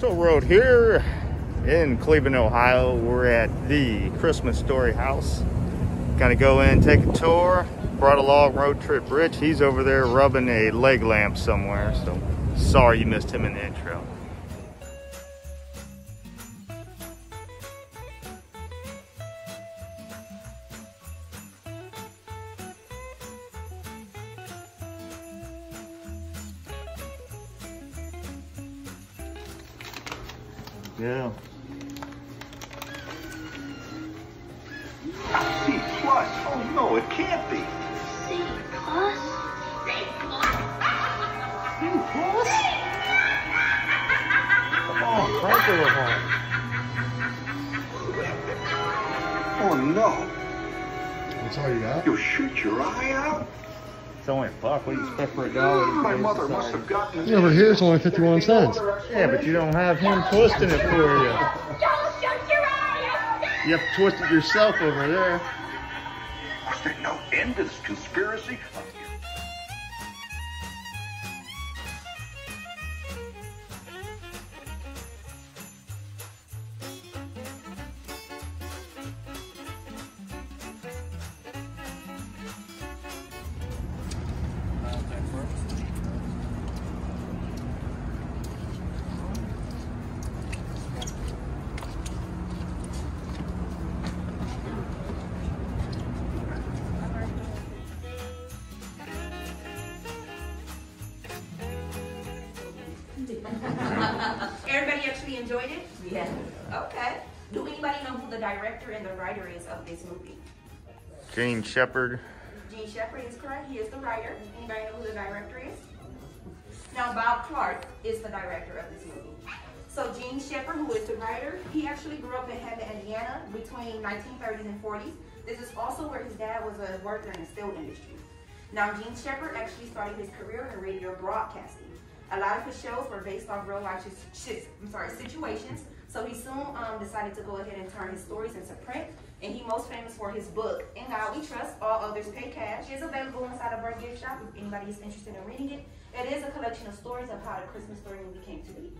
Toll Road here in Cleveland, Ohio. We're at the Christmas Story house. Kind of go in, take a tour. Brought along road trip Rich. He's over there rubbing a leg lamp somewhere. So sorry you missed him in the intro. Yeah. C plus? Oh no, it can't be. C plus? C plus? C plus? Oh, regular one. Oh no. That's all you got? You'll shoot your eye out? It's only a buck. What do you expect for a dollar? My mother must have gotten. Yeah, but here's only 51 cents. Yeah, but you don't have him twisting it for you. Don't shut your eyes. You have to twist it yourself over there. Was there no end to this conspiracy? Everybody actually enjoyed it? Yeah. Okay. Do anybody know who the director and the writer is of this movie? Jean Shepherd. Jean Shepherd is correct. He is the writer. Anybody know who the director is? Now, Bob Clark is the director of this movie. So Jean Shepherd, who is the writer, he actually grew up in Heaven, Indiana between 1930s and 40s. This is also where his dad was a worker in the steel industry. Now, Jean Shepherd actually started his career in radio broadcasting. A lot of his shows were based off real life situations, so he soon decided to go ahead and turn his stories into print, and he's most famous for his book, In God We Trust All Others Pay Cash. It's available inside of our gift shop if anybody is interested in reading it. It is a collection of stories of how the Christmas Story movie came to be.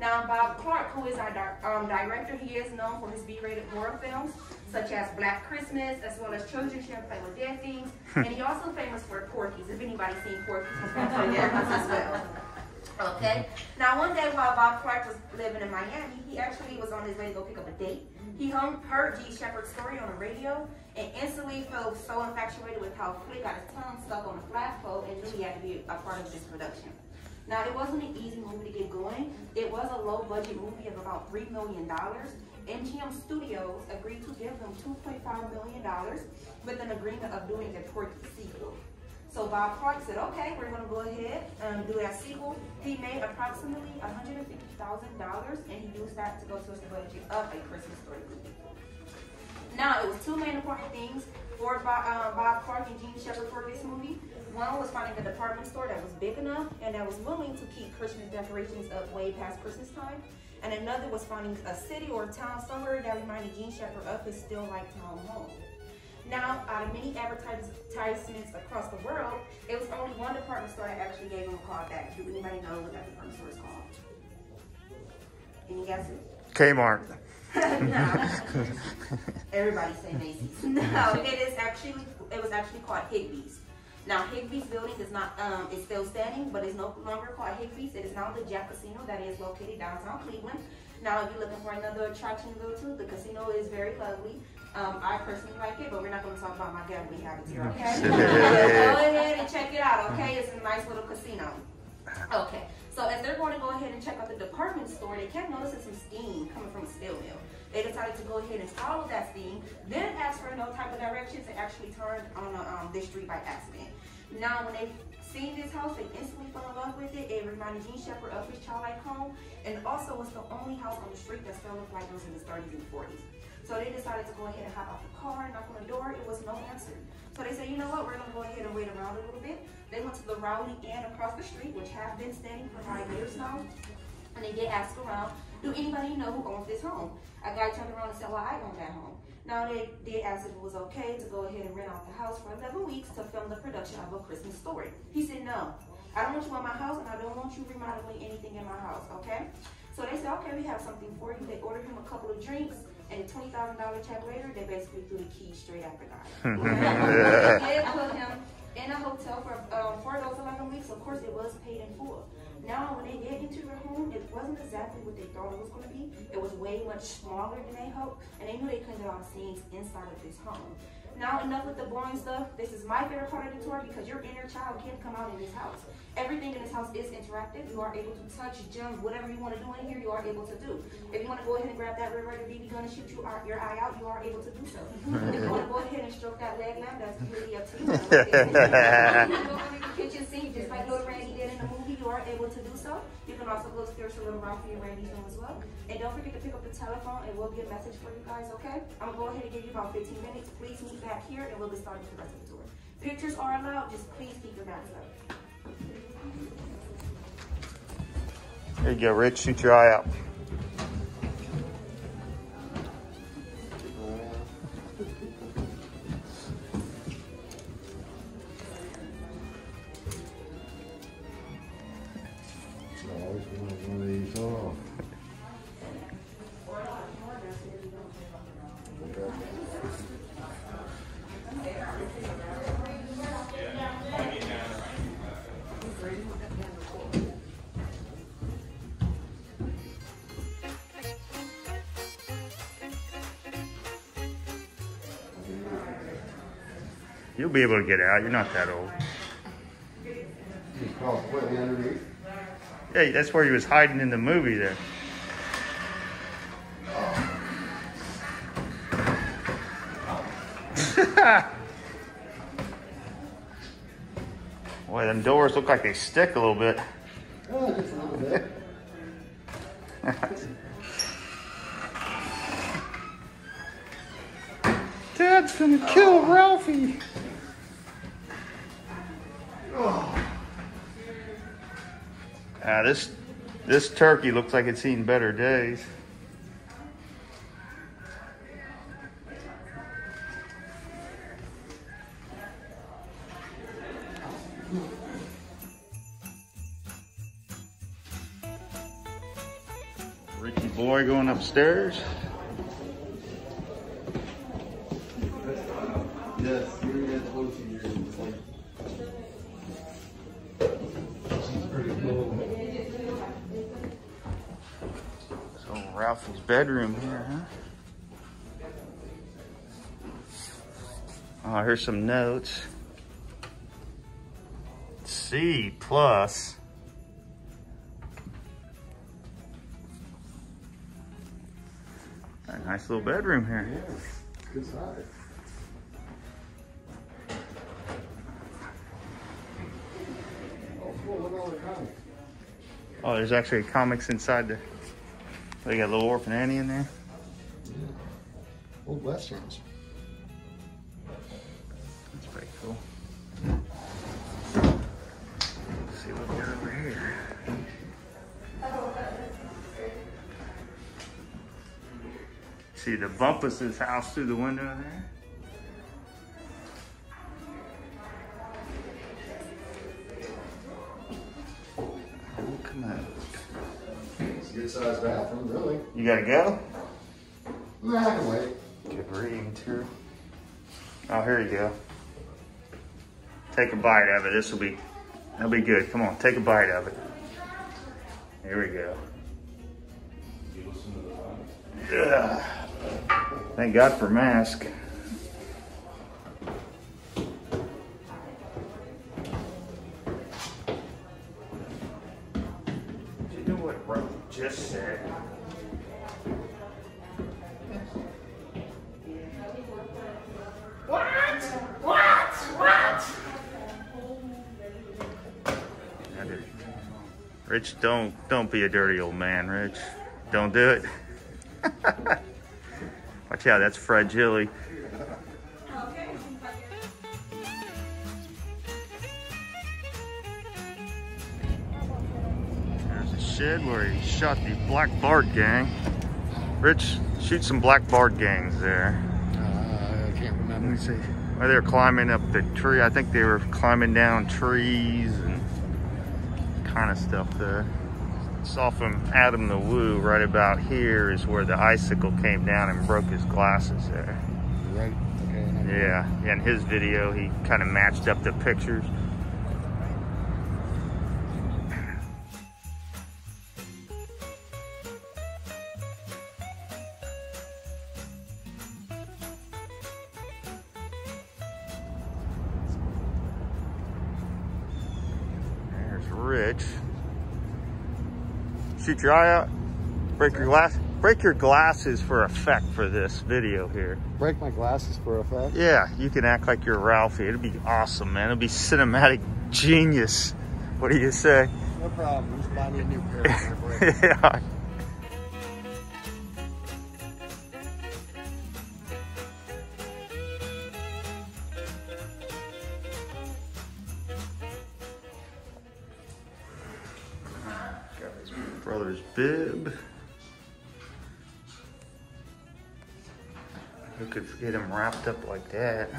Now, Bob Clark, who is our director, he is known for his B-rated horror films, such as Black Christmas, as well as Children Shouldn't Play with Dead Things, and he's also famous for Porky's. If anybody's seen Porky's, he's famous for Dead Things as well. Okay. Now, one day while Bob Clark was living in Miami, he actually was on his way to go pick up a date. He heard Jean Shepherd's story on the radio and instantly felt so infatuated with how Flea got his tongue stuck on a flagpole and knew he had to be a part of this production. Now, it wasn't an easy movie to get going. It was a low-budget movie of about $3 million. MGM Studios agreed to give them $2.5 million with an agreement of doing a Porky sequel. So Bob Clark said, okay, we're going to go ahead and do that sequel. He made approximately $150,000, and he used that to go towards the budget of A Christmas Story movie. Now, it was two main important things for Bob Clark and Jean Shepherd for this movie. One was finding a department store that was big enough and that was willing to keep Christmas decorations up way past Christmas time. And another was finding a city or a town somewhere that reminded Jean Shepherd of his still-like town home. Now, out of many advertisements across the world, it was only one department store that actually gave them a call back. Do anybody know what that department store is called? Any guesses? Kmart. No. Everybody say Macy's. No, it was actually called Higbee's. Now, Higbee's building is not it's still standing, but it's no longer called Higbee's. It is now the Jack Casino that is located downtown Cleveland. Now, if you're looking for another attraction to go to, the casino is very lovely. I personally like it, but we're not going to talk about my gambling habits here, okay? Go ahead and check it out, okay? It's a nice little casino. Okay, so as they're going to go ahead and check out the department store, they kept noticing some steam coming from a steel mill. They decided to go ahead and follow that steam, then ask for no type of directions, and actually turned on this street by accident. Now, when they seen this house, they instantly fell in love with it. It reminded Jean Shepherd of his childlike home, and also was the only house on the street that still looked like it was in the 30s and 40s. So they decided to go ahead and hop out the car and knock on the door. It was no answer. So they said, you know what, we're going to go ahead and wait around a little bit. They went to the Rowley Inn across the street, which have been standing for 5 years now. And they did ask around, do anybody know who owns this home? A guy turned around and said, well, I own that home. Now they did ask if it was okay to go ahead and rent out the house for 11 weeks to film the production of A Christmas Story. He said, no, I don't want you in my house, and I don't want you remodeling anything in my house, okay? So they said, okay, we have something for you. They ordered him a couple of drinks, and a $20,000 check later, they basically threw the keys straight at the guy. They did put him in a hotel for those 11 weeks. Of course, it was paid in full. Now, when they did get to their home, it wasn't exactly what they thought it was going to be. It was way much smaller than they hoped, and they knew they couldn't get all the scenes inside of this home. Now, enough with the boring stuff. This is my favorite part of the tour because your inner child can come out in this house. Everything in this house is interactive. You are able to touch, jump, whatever you want to do in here, you are able to do. If you want to go ahead and grab that Red Rider BB gun and shoot you your eye out, you are able to do so. If you want to go ahead and stroke that leg lamp, that's really up to you. You can go into the kitchen sink, just like little Randy did in the movie, you are able to do so. You can also go upstairs to little Ralphie and Randy's room as well. And don't forget to pick up the telephone and we'll get a message for you guys, okay? I'm going to go ahead and give you about 15 minutes. Please meet back here and we'll get started with the rest of the tour. Pictures are allowed, just please keep your masks up. There you go, Rich, shoot your eye out. I always want one of these off. You'll be able to get out. You're not that old. Yeah, that's where he was hiding in the movie there. Boy, them doors look like they stick a little bit. Oh, just a little bit. Dad's gonna kill Ralphie. This turkey looks like it's seen better days. Ricky boy going upstairs. Yes. Ralphie's bedroom here, huh? Oh, here's some notes. C+. A nice little bedroom here. Yeah, good size. Oh, there's actually comics inside the. They got a little Orphan Annie in there. Yeah. Old Westerns. That's pretty cool. Let's see what we got over here. See the Bumpus' house through the window there. Oh, come on. Good sized bathroom, really. You gotta go? Nah, I can wait. Good reading, too. Oh, here you go. Take a bite of it. That'll be good. Come on, take a bite of it. Here we go. You listen to the line? Ugh. Thank God for mask. Just said. What? Rich, don't be a dirty old man, Rich. Don't do it. Watch out, that's fragile. Where he shot the Black Bard gang. Rich, shoot some Black Bard gangs there. I can't remember. Let me see. Well, they were climbing up the tree. I think they were climbing down trees and kind of stuff there. saw from Adam the Woo, right about here is where the icicle came down and broke his glasses there. Right. Okay. Yeah. In his video, he kind of matched up the pictures. Rich, shoot your eye out, break your glasses for effect for this video here. Break my glasses for effect? Yeah, you can act like you're Ralphie. It'll be awesome, man. It'll be cinematic genius. What do you say? No problem. Just buy me a new pair. Yeah. Brother's bib. Who could get him wrapped up like that?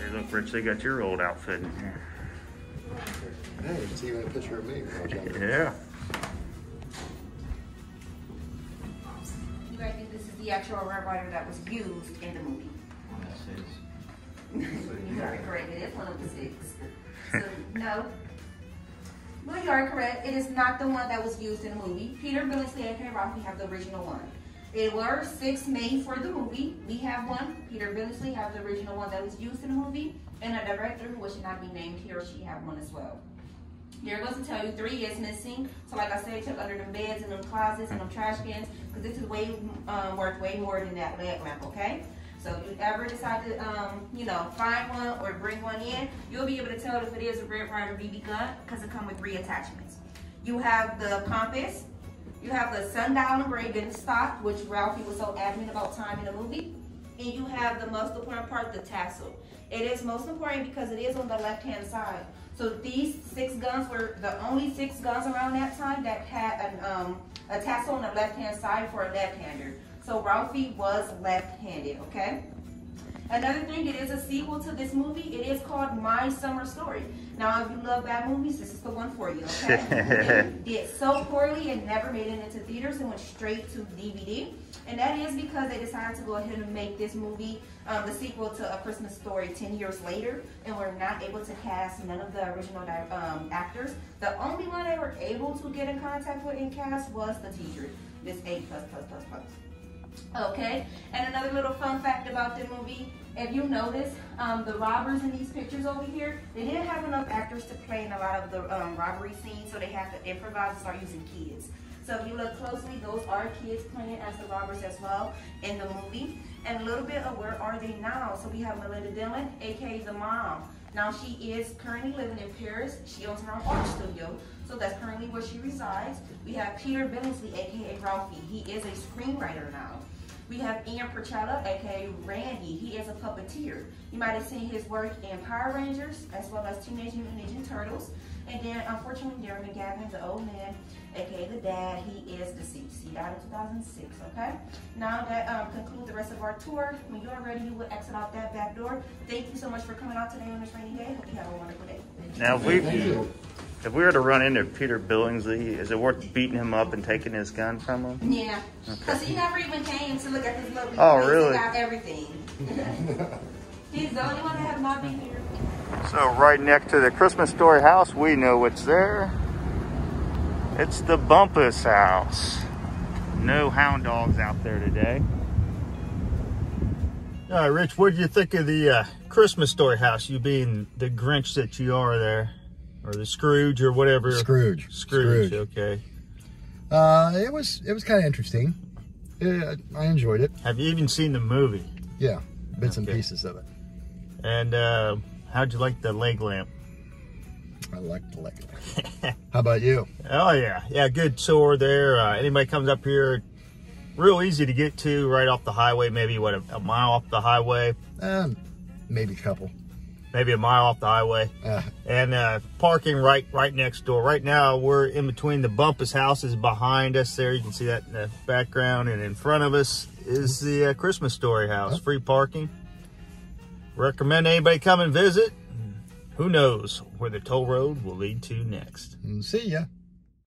Hey, look, Rich, they got your old outfit in here. Hey, it's even a picture of me. Yeah. You guys think this is the actual Red Rider that was used in the movie? You are correct. It is one of the six. So, no. Well, you are correct. It is not the one that was used in the movie. Peter Billingsley and Kay Rothman have the original one. There were six made for the movie. We have one. Peter Billingsley has the original one that was used in the movie. And a director who should not be named here, she had one as well. There goes to tell you 3 is missing. So like I said, check under them beds and them closets and them trash cans, because this is way worth way more than that leg lamp, okay? So if you ever decide to, you know, find one or bring one in, you'll be able to tell if it is a Red Rider BB gun because it comes with 3 attachments. You have the compass, you have the sundial engraved in stock, which Ralphie was so adamant about time in the movie, and you have the most important part, the tassel. It is most important because it is on the left-hand side. So these 6 guns were the only 6 guns around that time that had an, a tassel on the left-hand side for a left-hander. So Ralphie was left-handed, okay? Another thing, it is a sequel to this movie. It is called My Summer Story. Now, if you love bad movies, this is the one for you, okay? It did so poorly and never made it into theaters and went straight to DVD. And that is because they decided to go ahead and make this movie the sequel to A Christmas Story 10 years later, and were not able to cast none of the original actors. The only one they were able to get in contact with and cast was the teacher, Miss A++++. Okay, and another little fun fact about the movie, if you notice, the robbers in these pictures over here, they didn't have enough actors to play in a lot of the robbery scenes, so they have to improvise and start using kids. So if you look closely, those are kids playing as the robbers as well in the movie. And a little bit of where are they now? So we have Melinda Dillon, aka the mom. Now she is currently living in Paris. She owns her own art studio, so that's currently where she resides. We have Peter Billingsley, aka Ralphie. He is a screenwriter now. We have Ian Perchella, aka Randy. He is a puppeteer. You might have seen his work in Power Rangers, as well as Teenage Mutant Ninja Turtles. And then, unfortunately, Darren McGavin, the old man, aka the dad, he is deceased. He died in 2006, okay? Now that concludes the rest of our tour. When you're ready, you will exit out that back door. Thank you so much for coming out today on this rainy day. Hope you have a wonderful day. Now, if we were to run into Peter Billingsley, is it worth beating him up and taking his gun from him? Yeah, because he never even came to look at his lovely face. Oh, really? He got everything. He's the only one that has not been here. So right next to the Christmas Story house, we know what's there. It's the Bumpus House. No hound dogs out there today. All right, Rich, what did you think of the Christmas Story house, you being the Grinch that you are there? Or the Scrooge or whatever. Scrooge. Scrooge. Okay. It was kind of interesting. Yeah, I enjoyed it. Have you even seen the movie? Yeah, bits and pieces of it. And how'd you like the leg lamp? I liked the leg lamp. How about you? Oh, yeah. Yeah, good tour there. Anybody comes up here, real easy to get to right off the highway. Maybe, what, a mile off the highway? Maybe a couple. Maybe a mile off the highway. And parking right next door. Right now, we're in between the Bumpus houses behind us there. You can see that in the background. And in front of us is the Christmas Story house. Yep. Free parking. Recommend anybody come and visit. Who knows where the toll road will lead to next. See ya.